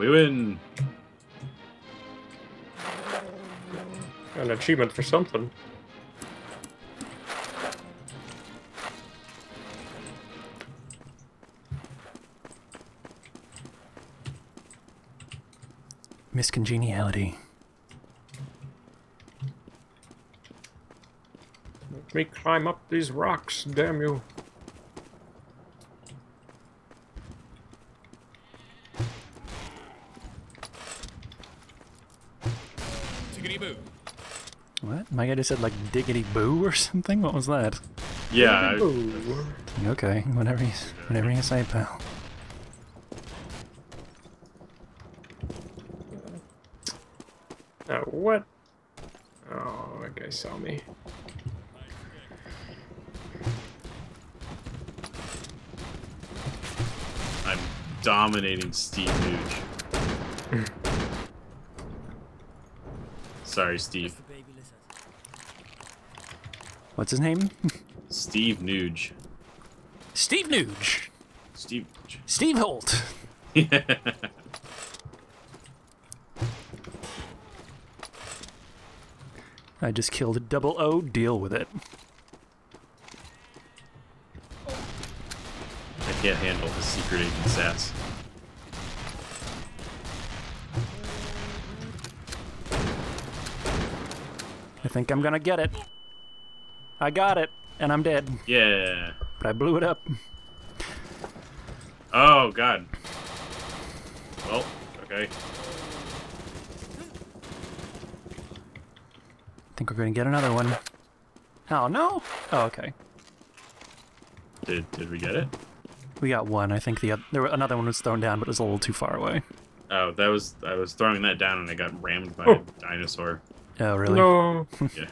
We win! An achievement for something. Miscongeniality. Let me climb up these rocks, damn you. What? My guy just said like diggity boo or something? What was that? Yeah. Okay, whatever you say, pal. What? Oh, that guy saw me. I'm dominating Steve Hooch. Sorry, Steve. What's his name? Steve Nuge. Steve Nuge. Steve. Steve Holt. Yeah. I just killed a double O. Deal with it. I can't handle the secret agent sass. I think I'm gonna get it. I got it, and I'm dead. Yeah. But I blew it up. Oh, God. Well, okay. I think we're gonna get another one. Oh, no! Oh, okay. Did we get it? We got one. I think the other, another one was thrown down, but it was a little too far away. Oh, that was, I was throwing that down, and I got rammed by a dinosaur. Oh, really? No. Yeah.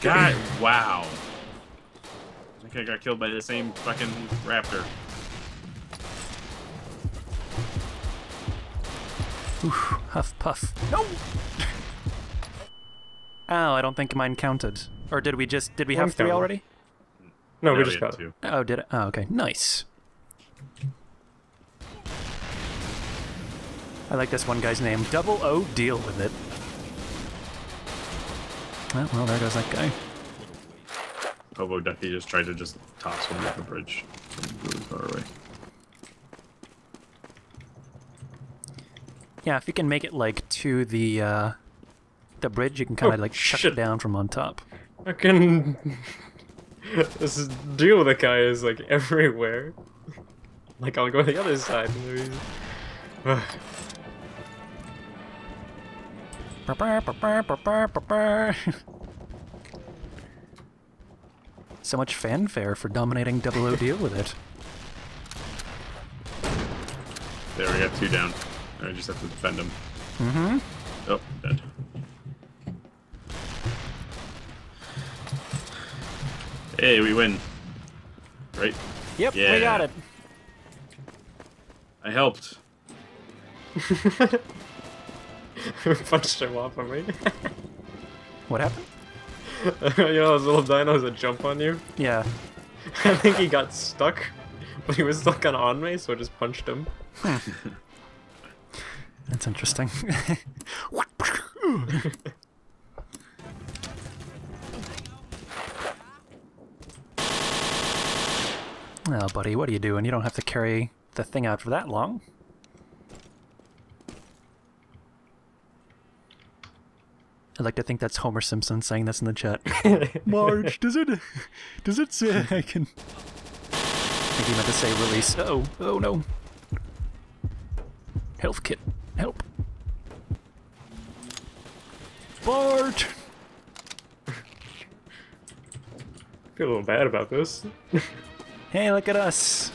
God, wow. I think I got killed by the same fucking raptor. Oof, huff puff. No! Oh, I don't think mine counted. Or did we just, did we have three already? No, we just got two. Oh, did it? Oh, okay. Nice. I like this one guy's name. Double O, deal with it. Oh, well, there goes that guy. Hobo Ducky just tried to just toss one off the bridge. Really far away. Yeah, if you can make it, like, to the bridge, you can kind of, like, chuck it down from on top. I can... This deal with the guy is, like, everywhere. Like, I'll go to the other side and there's... So much fanfare for dominating Double O. Deal with it. There, we got two down. I just have to defend them. Mm-hmm. Oh, dead. Hey, we win. Right? Yep, yeah. We got it. I helped. Punched him off on me. What happened? You know those little dinos that jump on you? Yeah. I think he got stuck, but he was still kinda on me, so I just punched him. That's interesting. Well, buddy, what are you doing? You don't have to carry the thing out for that long. I'd like to think that's Homer Simpson saying this in the chat. Marge, does it say I can... I think he meant to say release. Uh-oh. Oh, no. Health kit. Help. Bart! I feel a little bad about this. Hey, look at us.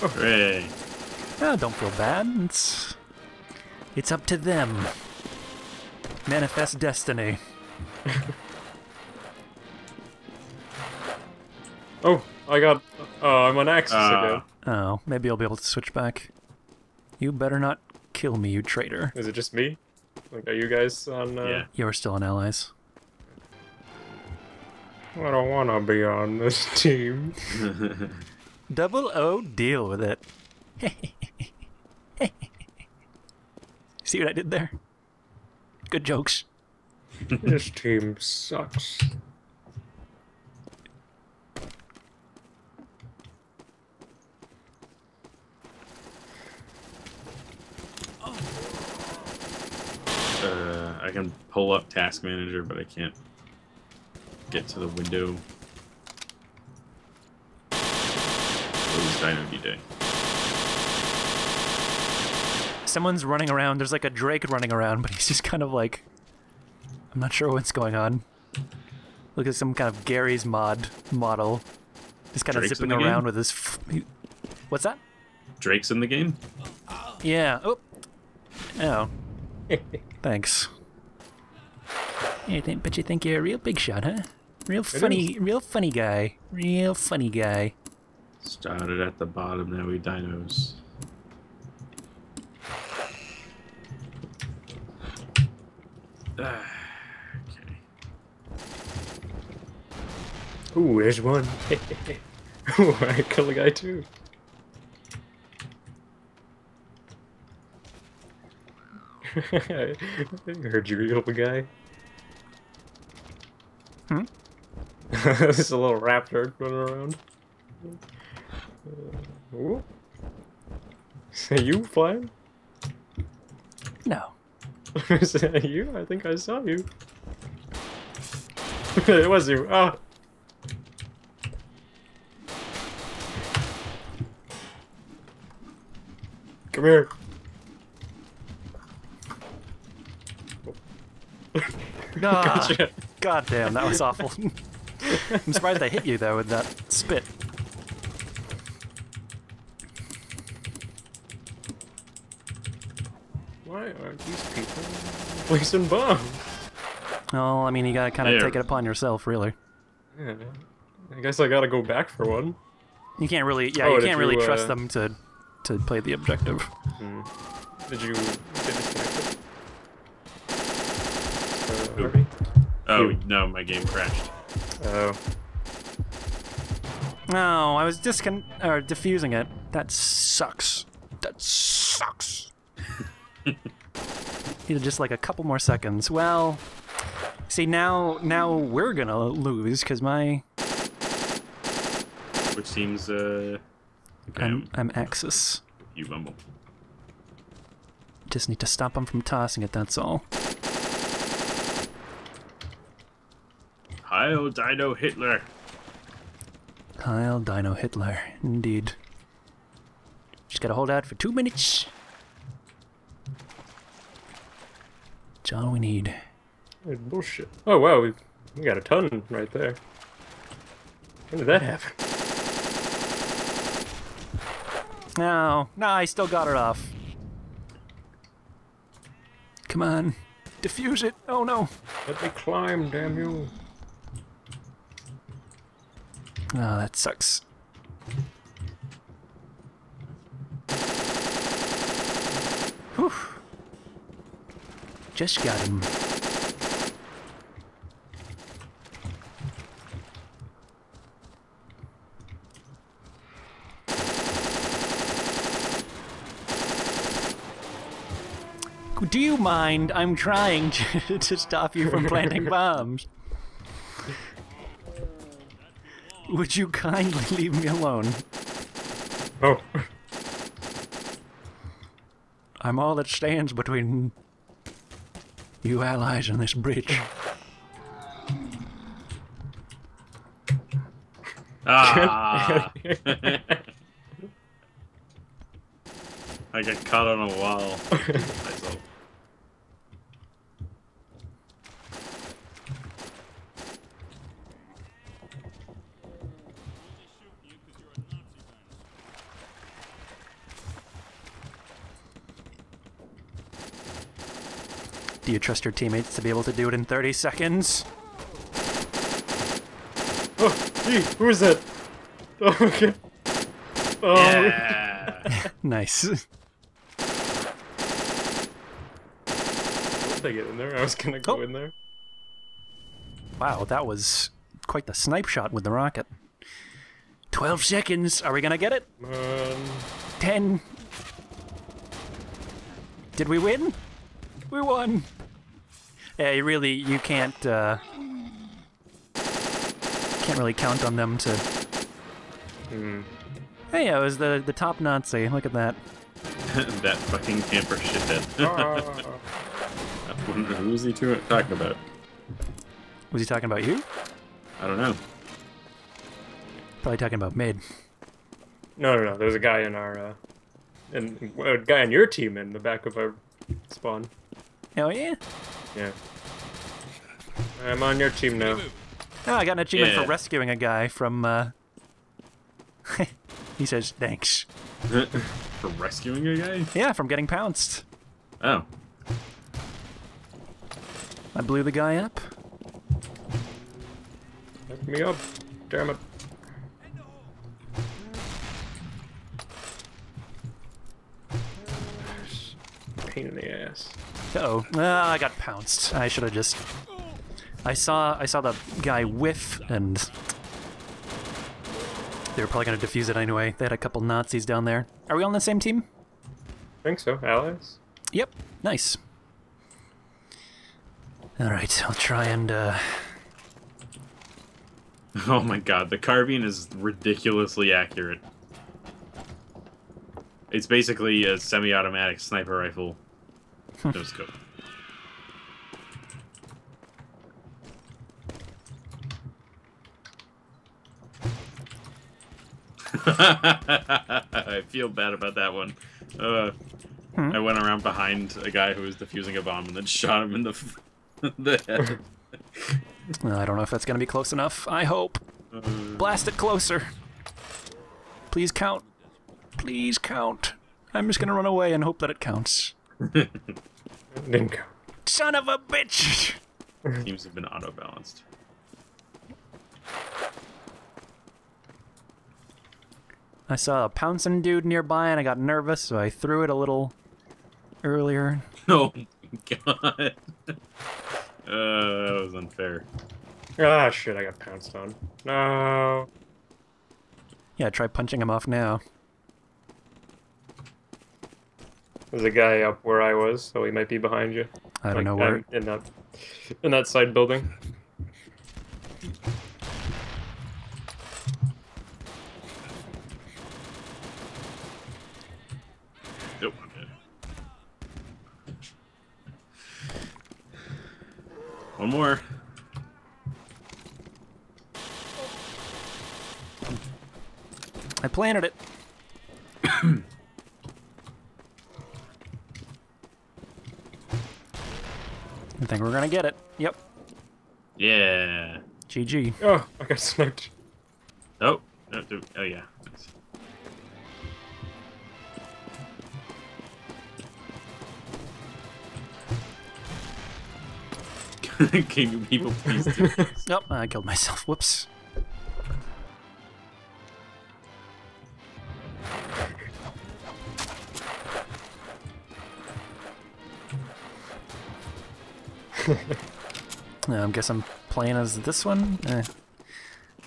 Hooray. Oh, don't feel bad. It's up to them. Manifest destiny. Oh, I got... I'm on axis again. Oh, maybe I'll be able to switch back. You better not Kill me, you traitor. Is it just me? Like, are you guys on... Yeah. You're still on Allies. I don't want to be on this team. 00, deal with it. See what I did there? Good jokes. This team sucks. I can pull up Task Manager, but I can't get to the window. It was Dino D-Day. Someone's running around. There's like a Drake running around, but he's just kind of like... I'm not sure what's going on. Look at some kind of Gary's mod model. Just kind of zipping around with his... What's that? Drake's in the game? Yeah. Oh. Oh. Thanks. But you think you're a real big shot, huh? Real funny guy. Real funny guy. Started at the bottom, now we dinos. Okay. Ooh, there's one. Ooh, I killed a guy too. I heard you little guy. Hmm? This is a little raptor running around. Ooh. Say you flying? No. Is that you? I think I saw you. It was you. Ah. Come here. Gotcha. God damn, that was awful. I'm surprised I hit you though with that spit. Why are these people placing bombs? Well, I mean, you gotta kind of take it upon yourself, really. Yeah. I guess I gotta go back for one. You can't really, yeah, you can't really trust them to play the objective. Hmm. Did you get disconnected? Oh, no, my game crashed. Oh. No, I was diffusing it. That sucks. That sucks. Just like a couple more seconds. Well, see, now we're gonna lose, because my... Which seems, okay. I'm Axis. You bumble. Just need to stop them from tossing it, that's all. Heil Dino Hitler. Heil Dino Hitler, indeed. Just gotta hold out for 2 minutes. That's all we need. That's bullshit. Oh wow, we got a ton right there. When did that happen? No, I still got it off. Come on, defuse it. Oh no. Let me climb, damn you. Oh, that sucks. Whew. Just got him. Do you mind? I'm trying to stop you from planting bombs. Would you kindly leave me alone? Oh. I'm all that stands between you allies and this bridge. Ah! I got caught on a wall myself. Do you trust your teammates to be able to do it in 30 seconds? Oh, gee, who is that? Oh, okay. Oh. Yeah. Nice. I get in there. I was gonna go in there. Wow, that was quite the snipe shot with the rocket. 12 seconds. Are we gonna get it? 10. Did we win? We won. Yeah, you really, you can't really count on them to. Hey, I was the top Nazi. Look at that. That fucking camper shithead. Who was he talking about? Was he talking about you? I don't know. Probably talking about Mid. No, no, no. There's a guy in our, and a guy on your team in the back of our spawn. Oh yeah. Yeah. I'm on your team now. Oh, I got an achievement for rescuing a guy from. He says thanks. For rescuing a guy? Yeah, from getting pounced. Oh. I blew the guy up. Pick me up, damn it. Pain in the ass. Uh-oh. Ah, I got pounced. I should have just... I saw the guy whiff, and they were probably going to defuse it anyway. They had a couple Nazis down there. Are we on the same team? I think so. Allies? Yep. Nice. Alright, I'll try and, Oh my god, the carbine is ridiculously accurate. It's basically a semi-automatic sniper rifle. No scope. I feel bad about that one. I went around behind a guy who was defusing a bomb and then shot him in the... I don't know if that's gonna be close enough. I hope. Blast it closer. Please count. Please count. I'm just gonna run away and hope that it counts. It didn't count. Son of a bitch! Teams have been auto balanced. I saw a pouncing dude nearby and I got nervous, so I threw it a little earlier. Oh my god. That was unfair. Ah, shit, I got pounced on. No. Yeah, try punching him off now. There's a guy up where I was, so he might be behind you. I don't know where. In that side building. Nope, I'm dead. One more. I planted it. I think we're gonna get it. Yep. Yeah. GG. Oh, I got sniped. Oh. Oh yeah. Can you people please do this? Nope, I killed myself. Whoops. I guess I'm playing as this one?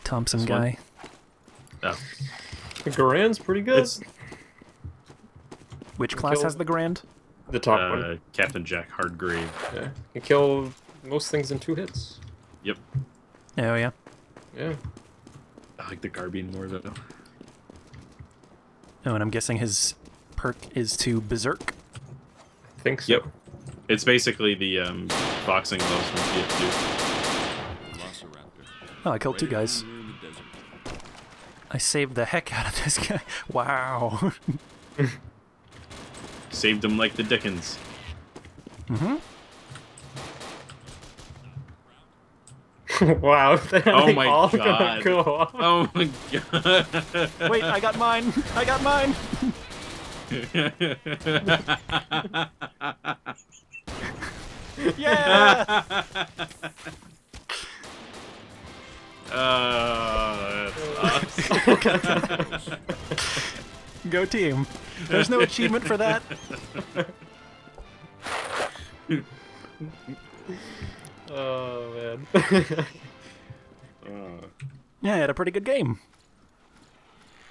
Thompson this guy. One? Oh. The Grand's pretty good. It's... Which class has the Grand? The top one. Captain Jack Hardgrave. Yeah. You kill most things in 2 hits. Yep. Oh, yeah. Yeah. I like the carbine more, though. Oh, and I'm guessing his perk is to berserk? I think so. Yep. It's basically the boxing gloves from TF2. Oh, I killed 2 guys. I saved the heck out of this guy. Wow. Saved him like the dickens. Mm-hmm. Wow. Oh my god. Go oh my god. Wait, I got mine. I got mine. Yeah. That's awesome. Go team. There's no achievement for that. Oh, man. Yeah, I had a pretty good game.